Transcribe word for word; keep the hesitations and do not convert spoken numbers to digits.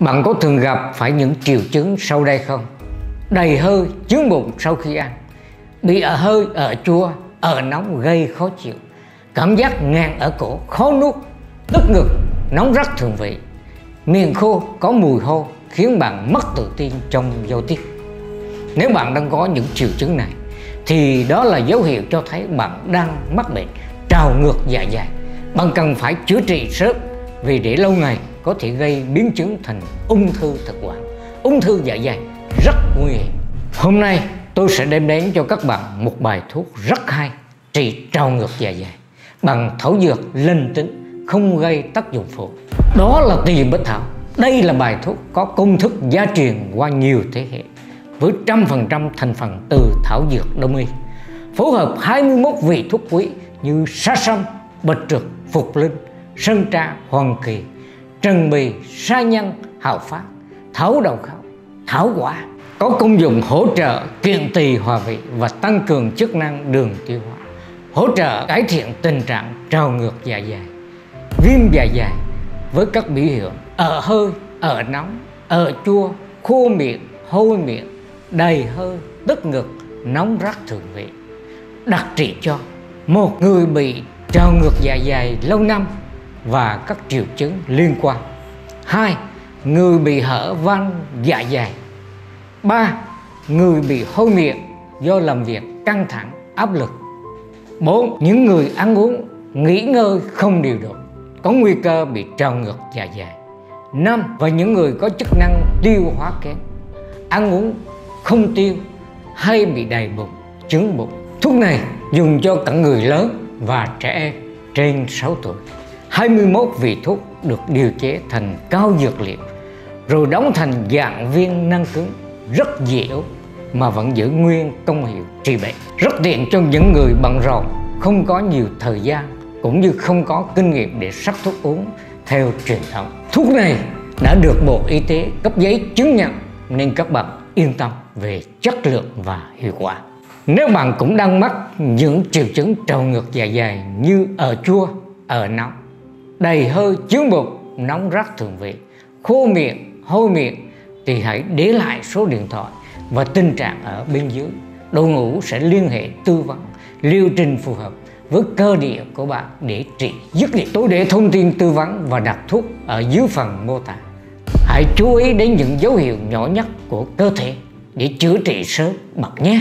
Bạn có thường gặp phải những triệu chứng sau đây không? Đầy hơi, chướng bụng sau khi ăn, bị ở hơi, ở chua, ở nóng gây khó chịu, cảm giác ngạt ở cổ, khó nuốt, tức ngực, nóng rát thượng vị, miệng khô, có mùi hôi khiến bạn mất tự tin trong giao tiếp. Nếu bạn đang có những triệu chứng này thì đó là dấu hiệu cho thấy bạn đang mắc bệnh trào ngược dạ dày. Bạn cần phải chữa trị sớm vì để lâu ngày có thể gây biến chứng thành ung thư thực quản, ung thư dạ dày rất nguy hiểm. Hôm nay tôi sẽ đem đến cho các bạn một bài thuốc rất hay trị trào ngược dạ dày bằng thảo dược linh tính, không gây tác dụng phụ. Đó là Tỳ Bách Thảo. Đây là bài thuốc có công thức gia truyền qua nhiều thế hệ với một trăm phần trăm thành phần từ thảo dược Đông Y, phối hợp hai mươi mốt vị thuốc quý như sa sâm, bạch truật, phục linh, sơn tra, hoàng kỳ, trần bì, sa nhân, hào phát, thảo đậu khấu, thảo quả, có công dụng hỗ trợ kiện tỳ hòa vị và tăng cường chức năng đường tiêu hóa, hỗ trợ cải thiện tình trạng trào ngược dạ dày, viêm dạ dày với các biểu hiện ở hơi, ở nóng, ở chua, khô miệng, hôi miệng, đầy hơi, tức ngực, nóng rát thượng vị. Đặc trị cho một người bị trào ngược dạ dày lâu năm và các triệu chứng liên quan. Hai, người bị hở van dạ dày. Ba, người bị hôi miệng do làm việc căng thẳng, áp lực. Bốn, những người ăn uống, nghỉ ngơi không điều độ có nguy cơ bị trào ngược dạ dày. Năm, và những người có chức năng tiêu hóa kém, ăn uống không tiêu hay bị đầy bụng, chướng bụng. Thuốc này dùng cho cả người lớn và trẻ em trên sáu tuổi. hai mươi mốt vị thuốc được điều chế thành cao dược liệu rồi đóng thành dạng viên năng cứng rất dễ uống mà vẫn giữ nguyên công hiệu trị bệnh, rất tiện cho những người bận rộn, không có nhiều thời gian cũng như không có kinh nghiệm để sắc thuốc uống theo truyền thống. Thuốc này đã được Bộ Y tế cấp giấy chứng nhận nên các bạn yên tâm về chất lượng và hiệu quả. Nếu bạn cũng đang mắc những triệu chứng trào ngược dạ dày như ở chua, ở nóng, đầy hơi, chướng bụng, nóng rát thượng vị, khô miệng, hôi miệng thì hãy để lại số điện thoại và tình trạng ở bên dưới. Đội ngũ sẽ liên hệ tư vấn liệu trình phù hợp với cơ địa của bạn để trị dứt điểm. Tôi để thông tin tư vấn và đặt thuốc ở dưới phần mô tả. Hãy chú ý đến những dấu hiệu nhỏ nhất của cơ thể để chữa trị sớm bạn nhé.